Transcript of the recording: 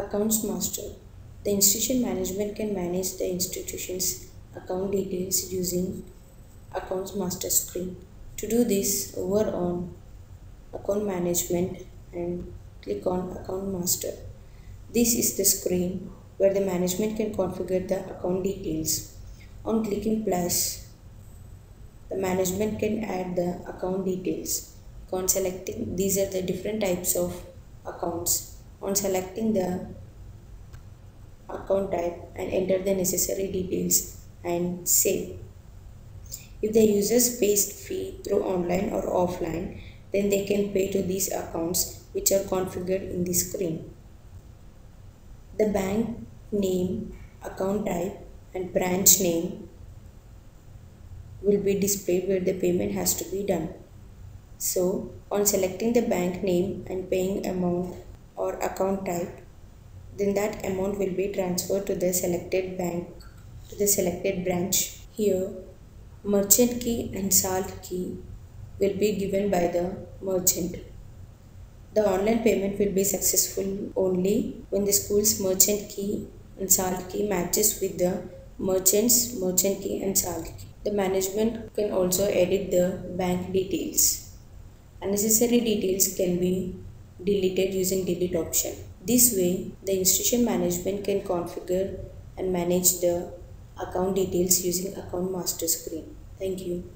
Accounts Master. The institution management can manage the institution's account details using Accounts Master screen. To do this, over on Account Management and click on Account Master. This is the screen where the management can configure the account details. On clicking plus, the management can add the account details. On selecting, these are the different types of accounts. On selecting the account type and enter the necessary details and save. If the users pays fee through online or offline, then they can pay to these accounts which are configured in the screen. The bank name, account type and branch name will be displayed where the payment has to be done. So, on selecting the bank name and paying amount or account type, then that amount will be transferred to the selected bank, to the selected branch. Here, merchant key and salt key will be given by the merchant. The online payment will be successful only when the school's merchant key and salt key matches with the merchant's merchant key and salt key. The management can also edit the bank details. Unnecessary details can be deleted using delete option. This way, the institution management can configure and manage the account details using Account Master screen. Thank you.